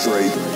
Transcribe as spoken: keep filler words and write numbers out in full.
Straight.